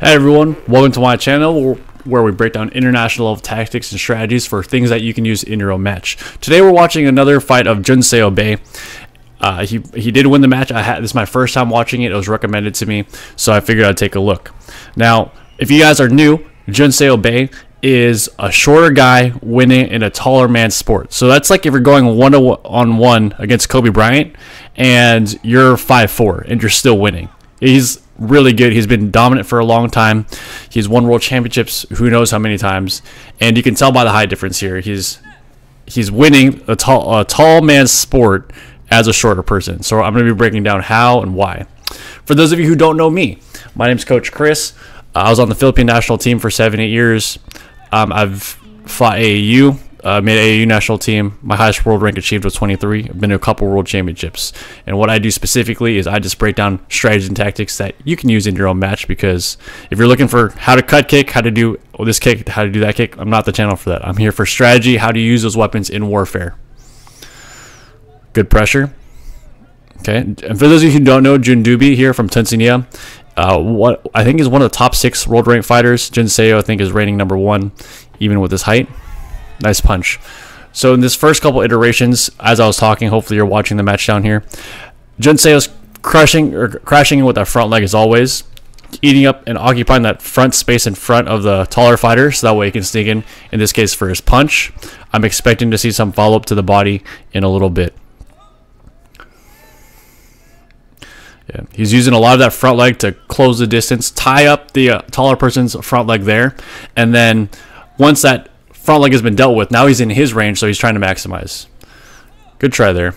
Hey everyone, welcome to my channel where we break down international level tactics and strategies for things that you can use in your own match. Today we're watching another fight of Jun Seo Bae. He did win the match. This is my first time watching it. It was recommended to me, so I figured I'd take a look. Now, if you guys are new, Jun Seo Bae is a shorter guy winning in a taller man's sport. So that's like if you're going one-on-one against Kobe Bryant and you're 5'4" and you're still winning. He's really good. He's been dominant for a long time. He's won world championships who knows how many times, and you can tell by the height difference here. He's winning a tall man's sport as a shorter person. So I'm going to be breaking down how and why. For those of you who don't know me, my name's Coach Chris. I was on the Philippine national team for 7-8 years. I've fought AAU, made AAU national team. My highest world rank achieved was 23. I've been to a couple world championships. And what I do specifically is I just break down strategies and tactics that you can use in your own match, because if you're looking for how to cut kick, how to do this kick, how to do that kick, I'm not the channel for that. I'm here for strategy, how to use those weapons in warfare. Good pressure. Okay. And for those of you who don't know, Jindubi here from Tonsigno, what I think is one of the top 6 world ranked fighters. Jun Seo, I think, is rating #1, even with his height. Nice punch. So in this first couple iterations, as I was talking, hopefully you're watching the match down here, Jun Seo's crashing with that front leg as always, eating up and occupying that front space in front of the taller fighter, so that way he can sneak in this case for his punch. I'm expecting to see some follow-up to the body in a little bit. Yeah, he's using a lot of that front leg to close the distance, tie up the taller person's front leg there, and then once that front leg has been dealt with, now he's in his range, so he's trying to maximize. Good try there.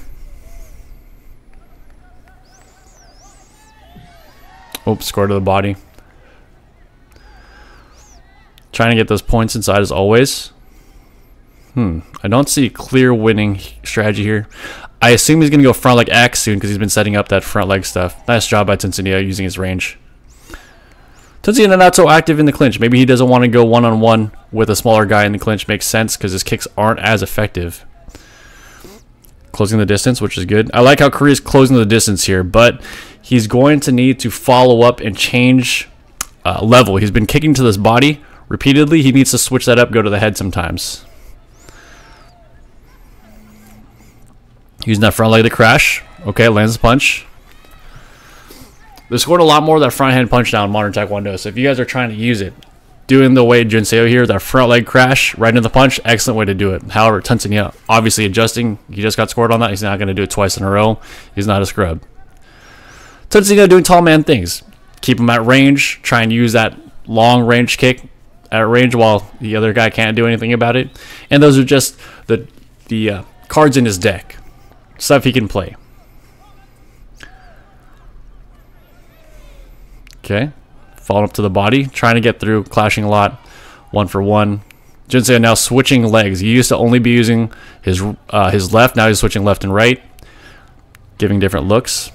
Oops, score to the body. Trying to get those points inside as always. I don't see clear winning strategy here. I assume he's going to go front leg axe soon because he's been setting up that front leg stuff. Nice job by Tonsigno using his range. Tonsigno not so active in the clinch. Maybe he doesn't want to go one-on-one with a smaller guy in the clinch. Makes sense because his kicks aren't as effective. Closing the distance, which is good. I like how Korea's closing the distance here, but he's going to need to follow up and change level. He's been kicking to this body repeatedly. He needs to switch that up, go to the head sometimes. Using that front leg to crash. Okay, lands the punch. They scored a lot more of that front hand punch down in modern taekwondo, so if you guys are trying to use it, doing the way Jun Seo here, that front leg crash right into the punch, excellent way to do it. However, Tonsigno obviously adjusting. He just got scored on that. He's not going to do it twice in a row. He's not a scrub. Tonsigno doing tall man things. Keep him at range. Try and use that long range kick at range while the other guy can't do anything about it. And those are just the cards in his deck, stuff he can play. Okay, falling up to the body, trying to get through, clashing a lot, one for one. Jun Seo now switching legs. He used to only be using his left, now he's switching left and right, giving different looks.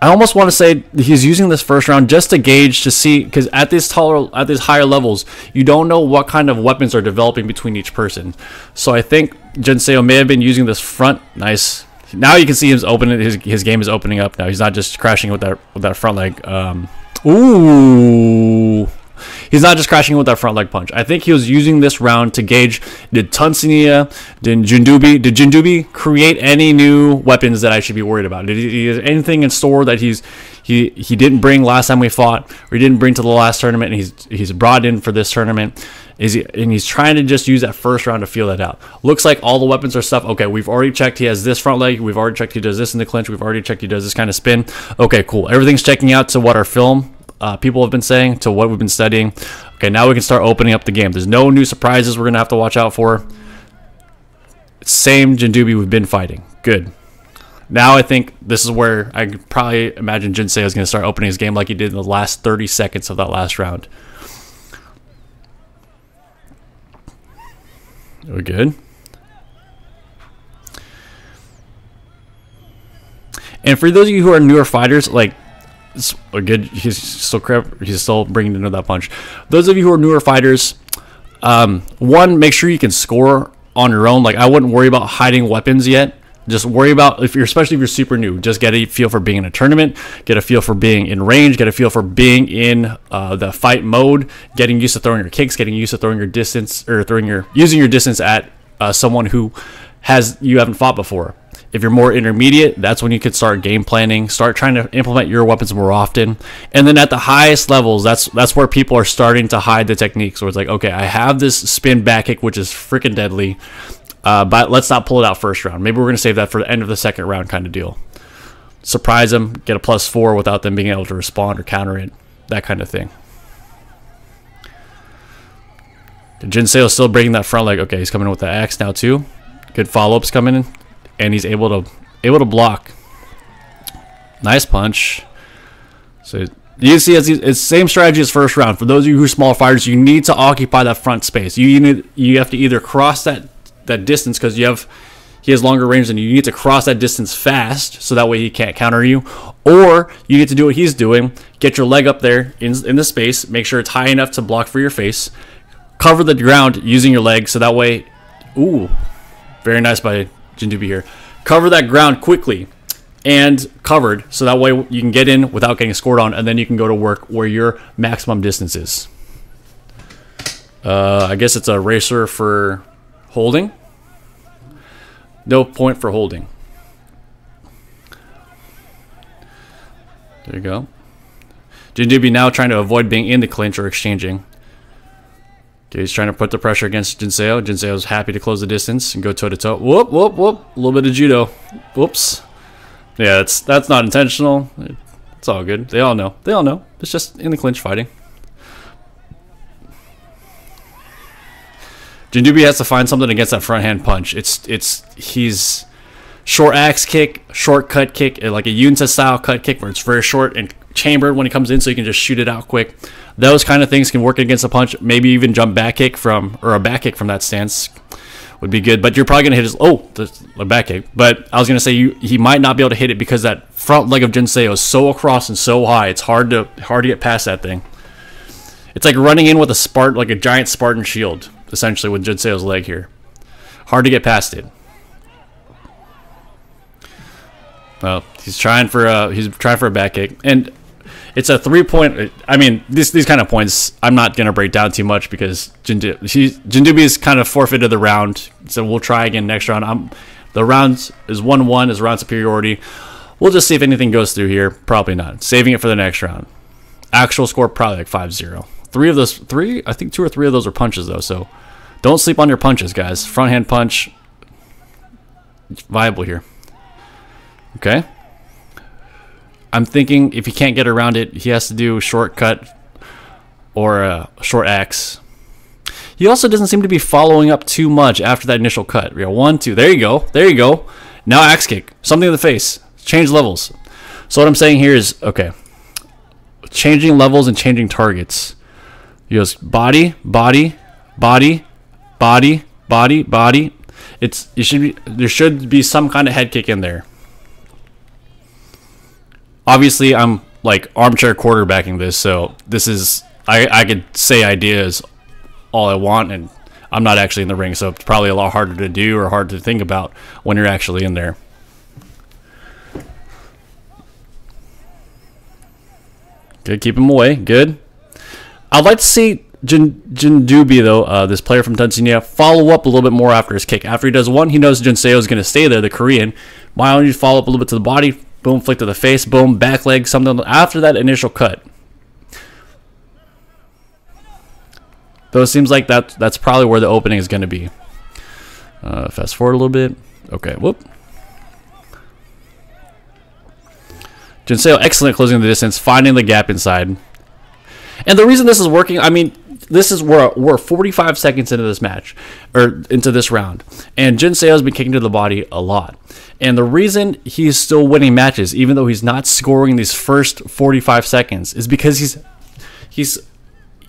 I almost want to say he's using this first round just to gauge, to see, because at these higher levels, you don't know what kind of weapons are developing between each person. So I think Jun Seo may have been using this front, nice. Now you can see his opening, his game is opening up now. He's not just crashing with that front leg. He's not just crashing with that front leg punch. I think he was using this round to gauge, did Tonsigno, did Jindubi create any new weapons that I should be worried about? Did he have anything in store that he didn't bring last time we fought, or he didn't bring to the last tournament, and he's brought in for this tournament? And he's trying to just use that first round to feel that out. Looks like all the weapons are stuff. Okay, we've already checked he has this front leg. We've already checked he does this in the clinch. We've already checked he does this kind of spin. Okay, cool. Everything's checking out to what our film people have been saying, to what we've been studying. Okay, now we can start opening up the game. There's no new surprises we're going to have to watch out for. Same Jindubi we've been fighting. Good. Now I think this is where I could probably imagine Jun Seo is going to start opening his game like he did in the last 30 seconds of that last round. We're good. And for those of you who are newer fighters, like, good, he's still bringing into that punch. Those of you who are newer fighters, one, make sure you can score on your own. Like, I wouldn't worry about hiding weapons yet. Just worry about, if you're, especially if you're super new, just get a feel for being in a tournament, get a feel for being in range, get a feel for being in the fight mode, getting used to throwing your kicks, getting used to throwing your distance, or using your distance at someone who you haven't fought before. If you're more intermediate, that's when you could start game planning, start trying to implement your weapons more often. And then at the highest levels, that's where people are starting to hide the techniques. Where it's like, okay, I have this spin back kick, which is freaking deadly, but let's not pull it out first round. Maybe we're going to save that for the end of the second round kind of deal. Surprise them, get a +4 without them being able to respond or counter it, that kind of thing. Jun Seo still breaking that front leg. Okay, he's coming in with the axe now too. Good follow-ups coming in. And he's able to block. Nice punch. So you see, it's same strategy as first round. For those of you who are small fighters, you need to occupy that front space. You have to either cross that distance, because he has longer range than you. You need to cross that distance fast, so that way he can't counter you. Or you get to do what he's doing. Get your leg up there in the space. Make sure it's high enough to block for your face. Cover the ground using your leg, so that way. Ooh, very nice by Jindubi here. Cover that ground quickly and covered, so that way you can get in without getting scored on, and then you can go to work where your maximum distance is. I guess it's a racer for holding. No point for holding. There you go. Jindubi now trying to avoid being in the clinch or exchanging. Okay, he's trying to put the pressure against Jun Seo. Jun Seo's happy to close the distance and go toe-to-toe. Whoop, whoop, whoop. A little bit of judo. Whoops. Yeah, that's not intentional. It's all good. They all know. They all know. It's just in the clinch fighting. Jindubi has to find something against that front hand punch. He's short axe kick, short cut kick, like a Yunta style cut kick where it's very short and chambered when it comes in, so you can just shoot it out quick. Those kind of things can work against a punch. Maybe even jump back kick from, or a back kick from that stance would be good. But you're probably gonna hit his the back kick. But I was gonna say he might not be able to hit it because that front leg of Jun Seo is so across and so high. It's hard to get past that thing. It's like running in with like a giant Spartan shield, essentially, with Jun Seo's leg here. Hard to get past it. Well, he's trying for a back kick, and it's a 3-point. I mean, these kind of points I'm not gonna break down too much because Jindubi's kind of forfeited the round, so we'll try again next round. The round is 1-1 is round superiority. We'll just see if anything goes through here. Probably not. Saving it for the next round. Actual score probably like 5-0. I think 2 or 3 of those are punches though. So don't sleep on your punches, guys. Front hand punch, viable here. Okay. I'm thinking if he can't get around it, he has to do a shortcut or a short axe. He also doesn't seem to be following up too much after that initial cut. We got 1, 2. There you go. There you go. Now axe kick. Something in the face. Change levels. So what I'm saying here is, okay, changing levels and changing targets. He goes body, body, body, body, body, body. There should be some kind of head kick in there. Obviously, I'm like armchair quarterbacking this, so this is, I could say ideas all I want, and I'm not actually in the ring, so it's probably a lot harder to do or hard to think about when you're actually in there. Good, keep him away. Good. I'd like to see Jindubi, though, this player from Tonsigno, follow up a little bit more after his kick. After he does one, he knows Jun Seo is going to stay there, the Korean. Why don't you follow up a little bit to the body? Boom, flick to the face, boom, back leg, something after that initial cut. Though it seems like that's probably where the opening is going to be. Fast forward a little bit. Okay, whoop. Jun Seo, excellent closing the distance, finding the gap inside. And the reason this is working, I mean, this is where we're 45 seconds into this match, or into this round, and Jun Seo has been kicking to the body a lot. And the reason he's still winning matches, even though he's not scoring these first 45 seconds, is because he's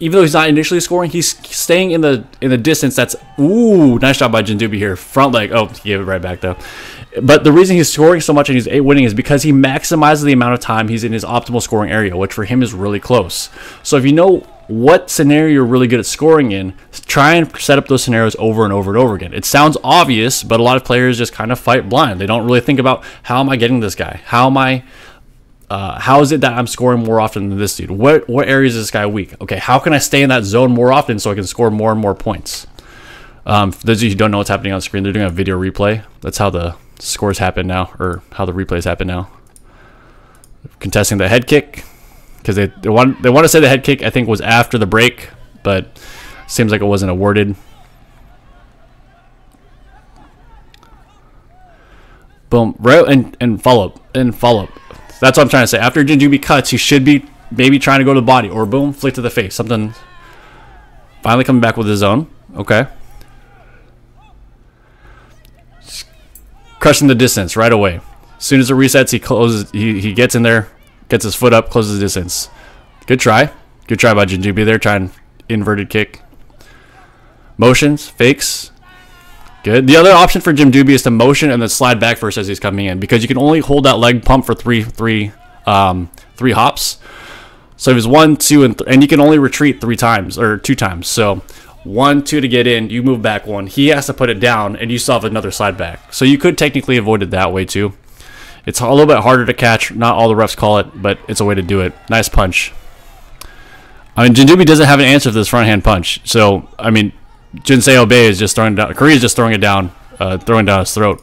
even though he's not initially scoring, he's staying in the distance. That's, ooh, nice job by Jindubi here. Front leg. Oh, he gave it right back though. But the reason he's scoring so much and he's winning is because he maximizes the amount of time he's in his optimal scoring area, which for him is really close. So if you know what scenario you're really good at scoring in, try and set up those scenarios over and over and over again. It sounds obvious, but a lot of players just kind of fight blind. They don't really think about, how am I getting this guy? How am I? How is it that I'm scoring more often than this dude? What areas is this guy weak? Okay, how can I stay in that zone more often so I can score more and more points? For those of you who don't know what's happening on screen, they're doing a video replay. That's how the scores happen now, or how the replays happen now. Contesting the head kick, because they want to say the head kick, I think, was after the break, but seems like it wasn't awarded. Boom, right, and follow up, and follow up. That's what I'm trying to say. After Jindubi cuts, he should be maybe trying to go to the body, or boom, flick to the face. Something. Finally coming back with his own. Okay. Crushing the distance right away. As soon as it resets, he closes. He gets in there, gets his foot up, closes the distance. Good try. Good try by Jindubi there, trying inverted kick. Motions, fakes. Good. The other option for Jindubi is to motion and then slide back first as he's coming in, because you can only hold that leg pump for three hops. So it was 1, 2, and you can only retreat 3 times or 2 times. So 1, 2 to get in, you move back 1. He has to put it down, and you still have another slide back. So you could technically avoid it that way too. It's a little bit harder to catch. Not all the refs call it, but it's a way to do it. Nice punch. I mean, Jindubi doesn't have an answer for this front hand punch. So I mean, Jun Seo Bae is just throwing it down. Korea is just throwing it down, throwing down his throat.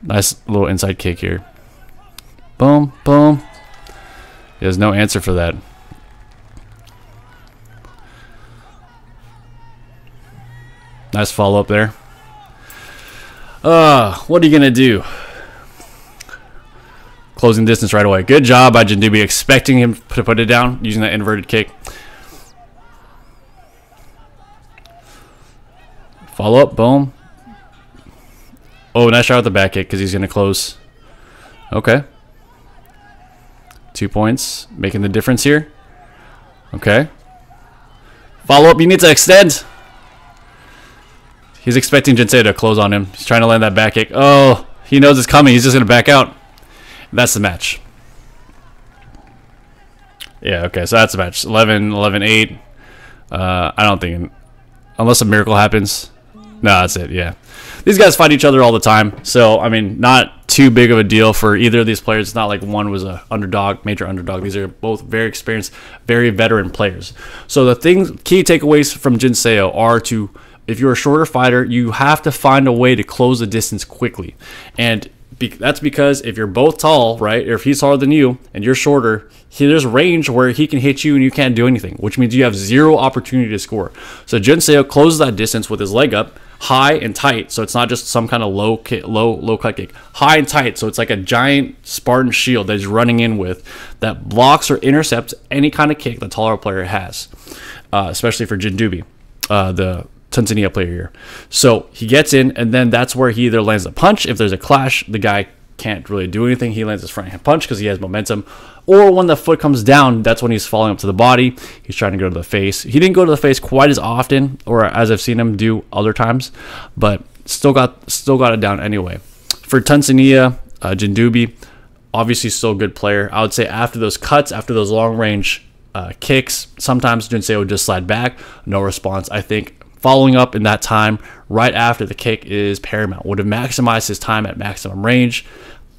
Nice little inside kick here. Boom, boom. He has no answer for that. Nice follow up there. What are you gonna do? Closing distance right away. Good job by Jindubi, expecting him to put it down using that inverted kick. Follow up, boom. Oh, nice shot with the back kick, because he's going to close. Okay. 2 points, making the difference here. Okay. Follow up, you need to extend. He's expecting Jinsei to close on him. He's trying to land that back kick. Oh, he knows it's coming. He's just going to back out. That's the match. Yeah, okay, so that's the match. 11, 11, 8. I don't think, unless a miracle happens. No, that's it, yeah. These guys fight each other all the time. So, I mean, not too big of a deal for either of these players. It's not like one was a underdog, major underdog. These are both very experienced, very veteran players. So the things, key takeaways from Jun Seo are to, if you're a shorter fighter, you have to find a way to close the distance quickly. And that's because if you're both tall, right, or if he's taller than you and you're shorter, there's range where he can hit you and you can't do anything, which means you have zero opportunity to score. So Jun Seo closes that distance with his leg up, high and tight, so it's not just some kind of low cut kick. High and tight, so it's like a giant Spartan shield that he's running in with that blocks or intercepts any kind of kick the taller player has, especially for Jindubi, the Tonsigno player here. So he gets in, and then that's where he either lands a punch. If there's a clash, the guy can't really do anything. He lands his front hand punch because he has momentum. Or when the foot comes down, that's when he's falling up to the body. He's trying to go to the face. He didn't go to the face quite as often, or as I've seen him do other times, but still got it down anyway. For Tonsigno, Jindubi, obviously still a good player. I would say after those cuts, after those long range kicks, sometimes Jun Seo would just slide back, no response. I think following up in that time right after the kick is paramount. Would have maximized his time at maximum range,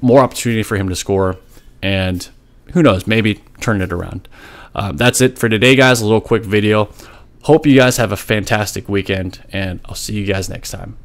more opportunity for him to score, and who knows, maybe turn it around. That's it for today, guys. A little quick video. Hope you guys have a fantastic weekend, and I'll see you guys next time.